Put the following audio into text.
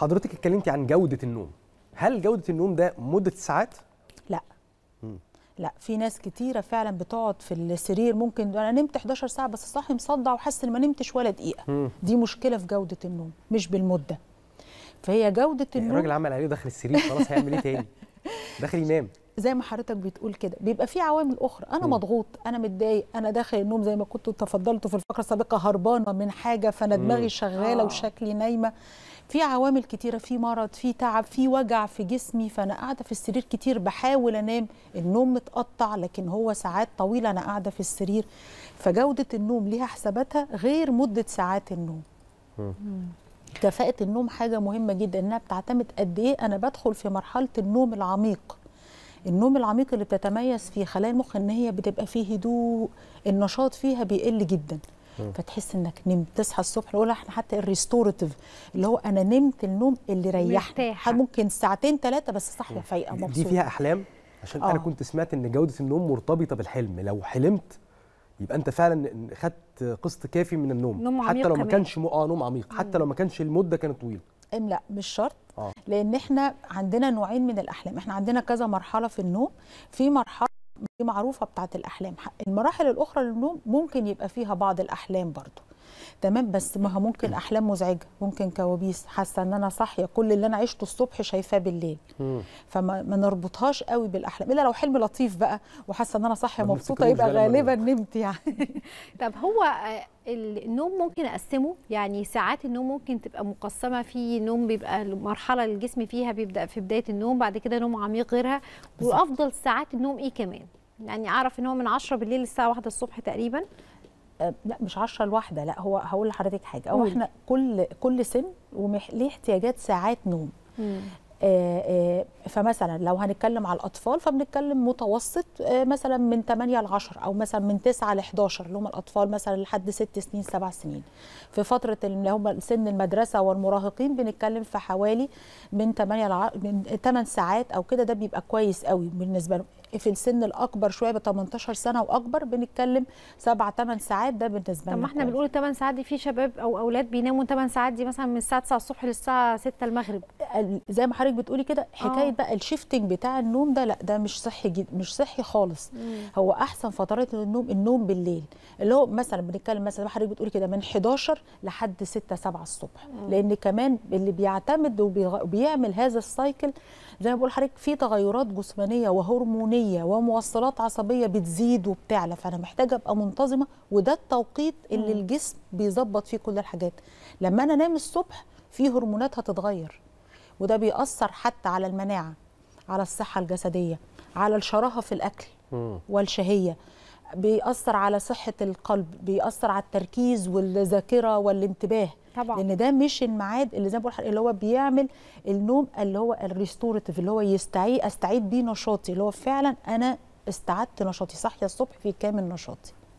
حضرتك اتكلمتي عن جودة النوم، هل جودة النوم ده مدة ساعات؟ لا. لا، في ناس كتيرة فعلا بتقعد في السرير، ممكن انا نمت 11 ساعة بس صاحي مصدع وحاسس ان ما نمتش ولا دقيقة. دي مشكلة في جودة النوم مش بالمدة. فهي جودة النوم الراجل عمل عليه داخل السرير خلاص هيعمل ايه تاني؟ داخل ينام. زي ما حضرتك بتقول كده بيبقى في عوامل اخرى، انا مضغوط، انا متضايق، انا داخل النوم زي ما كنت تفضلت في الفقره السابقه هربانه من حاجه، فانا دماغي شغاله وشكلي نايمه. في عوامل كتيره، في مرض، في تعب، في وجع في جسمي، فانا قاعده في السرير كتير بحاول انام، النوم متقطع لكن هو ساعات طويله انا قاعده في السرير. فجوده النوم ليها حساباتها غير مده ساعات النوم. كفاءه النوم حاجه مهمه جدا، انها بتعتمد قد ايه انا بدخل في مرحله النوم العميق. النوم العميق اللي بتتميز فيه خلايا المخ ان هي بتبقى فيه هدوء، النشاط فيها بيقل جدا، فتحس انك نمت، تصحى الصبح نقول احنا حتى الريستوراتيف اللي هو انا نمت النوم اللي ريحني، ممكن ساعتين ثلاثه بس صاحيه فايقه مبسوطه. دي فيها احلام؟ عشان انا كنت سمعت ان جوده النوم مرتبطه بالحلم، لو حلمت يبقى انت فعلا خدت قسط كافي من النوم، حتى لو ما كانش نوم عميق، حتى لو ما كانش المده كانت طويله. لا مش شرط، لان احنا عندنا نوعين من الاحلام، احنا عندنا كذا مرحله في النوم، في مرحله دي معروفه بتاعه الاحلام، المراحل الاخرى للنوم ممكن يبقى فيها بعض الاحلام برضو تمام، بس ما ممكن احلام مزعجه، ممكن كوابيس، حاسه ان انا صاحيه كل اللي انا عشته الصبح شايفاه بالليل، فما نربطهاش قوي بالاحلام، الا لو حلم لطيف بقى وحاسه ان انا صاحيه مبسوطه يبقى غالبا نمت يعني. طب هو النوم ممكن اقسمه، يعني ساعات النوم ممكن تبقى مقسمه، في نوم بيبقى المرحله اللي الجسم فيها بيبدا في بدايه النوم، بعد كده نوم عميق غيرها، وافضل ساعات النوم ايه كمان؟ يعني اعرف ان هو من 10 بالليل للساعه 1 الصبح تقريبا. لا مش 10 لوحده، لا هو هقول لحضرتك حاجه، هو احنا كل سن وليه احتياجات ساعات نوم. فمثلا لو هنتكلم على الاطفال فبنتكلم متوسط مثلا من 8 ل 10 او مثلا من 9 ل 11 اللي هم الاطفال مثلا لحد 6 سنين 7 سنين. في فتره اللي هم سن المدرسه والمراهقين بنتكلم في حوالي من 8 ساعات او كده، ده بيبقى كويس قوي بالنسبه لهم. في السن الاكبر شويه ب 18 سنه واكبر بنتكلم 7-8 ساعات، ده بالنسبه لنا. طب ما احنا بنقول 8 ساعات دي، في شباب او اولاد بيناموا 8 ساعات دي مثلا من الساعه 9 الصبح للساعه 6 المغرب. زي ما حضرتك بتقولي كده حكايه بقى الشيفتنج بتاع النوم ده، لا ده مش صحي جدا، مش صحي خالص. هو احسن فترات النوم بالليل، اللي هو مثلا بنتكلم مثلا حضرتك بتقولي كده من 11 لحد 6-7 الصبح، لان كمان اللي بيعتمد وبيعمل هذا السايكل زي ما بقول لحضرتك في تغيرات جسمانيه وهرمونيه وموصلات عصبيه بتزيد وبتعلى، فانا محتاجه ابقى منتظمه، وده التوقيت اللي الجسم بيظبط فيه كل الحاجات. لما انا انام الصبح في هرمونات هتتغير، وده بيأثر حتى على المناعه، على الصحه الجسديه، على الشراهه في الاكل والشهيه، بيأثر على صحه القلب، بيأثر على التركيز والذاكره والانتباه طبعا. لان ده مش الميعاد اللي زي ما بقول اللي هو بيعمل النوم اللي هو الريستوراتيف، اللي هو استعيد بيه نشاطي، اللي هو فعلا انا استعدت نشاطي، صاحيه الصبح في كامل نشاطي.